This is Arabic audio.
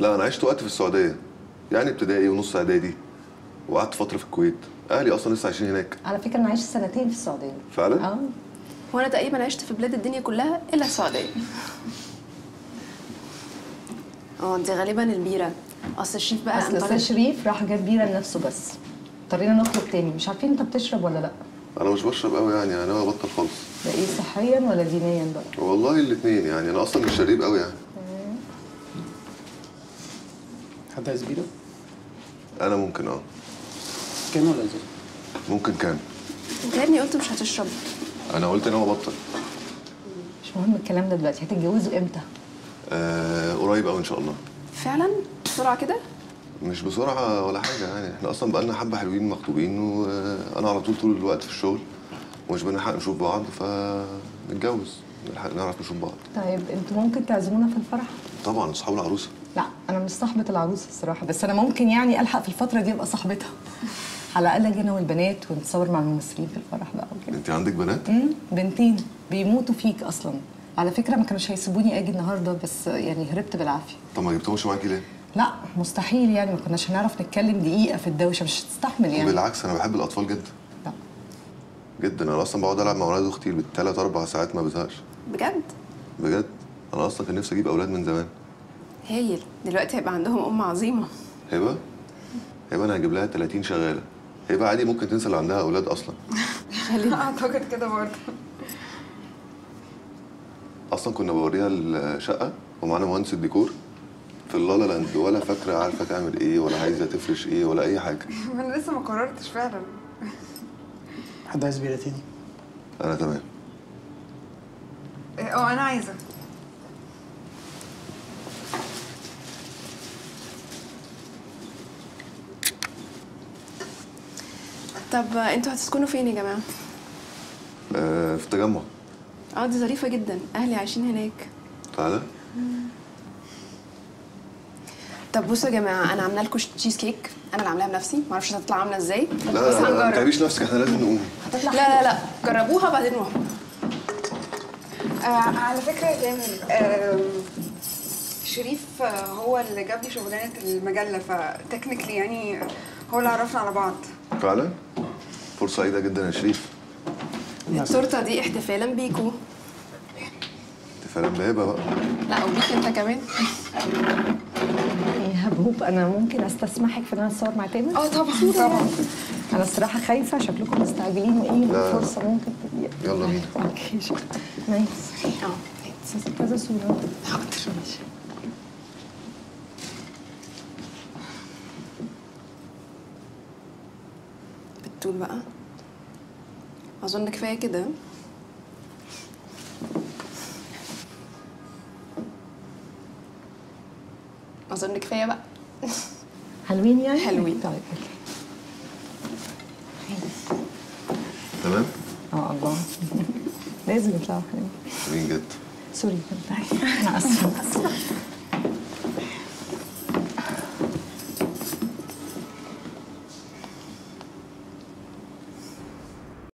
لا انا عشت وقت في السعوديه، يعني ابتدائي ونص اعدادي، وقعدت فتره في الكويت. اهلي اصلا لسه عايشين هناك. على فكره انا عشت سنتين في السعوديه. فعلا؟ اه. وانا تقريبا عشت في بلاد الدنيا كلها الا السعوديه. اه دي غالبا البيره. اصل شريف بقى اصل شريف راح جاب بيره لنفسه بس. اضطرينا نطلب تاني. مش عارفين انت بتشرب ولا لا؟ انا مش بشرب قوي يعني، انا ناوي ابطل خالص. ده ايه، صحيا ولا دينيا بقى؟ والله الاثنين يعني، انا اصلا مش شريب قوي يعني. حد عايز بيره؟ انا ممكن اه. كام ولا زيرو؟ ممكن كام؟ انت يا ابني قلت مش هتشرب. انا قلت ان انا ابطل. مش مهم الكلام ده دلوقتي، هتتجوزوا امتى؟ قريب قوي ان شاء الله. فعلا؟ بسرعه كده؟ مش بسرعه ولا حاجه يعني، احنا اصلا بقالنا حبه حلوين مخطوبين، وانا على طول الوقت في الشغل ومش بنلحق نشوف بعض، فنتجوز نلحق نعرف نشوف بعض. طيب انتوا ممكن تعزمونا في الفرح؟ طبعا اصحاب العروسه. لا انا مش صاحبه العروسه الصراحه، بس انا ممكن يعني الحق في الفتره دي ابقى صاحبتها. على الاقل اجي انا والبنات ونتصور مع الممثلين في الفرح بقى وكده. انت عندك بنات؟ بنتين بيموتوا فيك اصلا. على فكره ما كانوش هيسيبوني اجي النهارده، بس يعني هربت بالعافيه. طب ما جبتهمش معاكي ليه؟ لا مستحيل يعني، ما كناش هنعرف نتكلم دقيقه في الدوشه، مش هتستحمل يعني. بالعكس انا بحب الاطفال جدا. لا جدا، انا اصلا بقعد العب مع اولاد اختي بالثلاث اربع ساعات ما بزهقش. بجد؟ بجد، انا اصلا كان نفسي اجيب اولاد من زمان. هايل، دلوقتي هيبقى عندهم ام عظيمه. هبه؟ هبه انا هجيب لها 30 شغاله. هبه عادي ممكن تنسى اللي عندها اولاد اصلا. خلينا اعتقد كده برضه. اصلا كنا بوريها الشقه ومعانا مهندس الديكور في اللالا لاند، ولا فاكره عارفه تعمل ايه ولا عايزه تفرش ايه ولا اي حاجه. انا لسه ما قررتش فعلا. حد عايز بيرة تاني؟ انا تمام. اه انا عايزه. طب انتوا هتسكنوا فين يا جماعه؟ في التجمع. اه دي ظريفه جدا، اهلي عايشين هناك. تعالى. طب بصوا يا جماعه، انا عامله لكم تشيز كيك، انا اللي عاملاها بنفسي، ما اعرفش هتطلع عامله ازاي، بس هنجرب. لا ما تعبيش نفسك، احنا لازم نقوم. هتطلع لا لا لا، جربوها بعدين نروح. على فكره يا تامر، شريف هو اللي جاب لي شغلانه المجله، فتكنيكلي يعني هو اللي عرفنا على بعض. فعلا؟ فرصه سعيده جدا يا شريف. التورته دي احتفالا بيكو. احتفالا بهبه بقى. لا وبيك انت كمان. هبوب، انا ممكن استسمحك في ان انا اتصور مع تامر؟ اه طبعا طبعا. انا الصراحه خايفه، شكلكم مستعجلين وايه الفرصه ممكن تضيع. يلا بينا. اوكي شكرا. نايس. اه كذا صوره. حاضر ماشي. بتقول بقى اظن كفايه كده. اظن كفايه بقى. حلوين يعني؟ حلوين. طيب تمام؟ اه الله لازم يطلعوا حلوين. حلوين جدا. سوري، انا اسفه.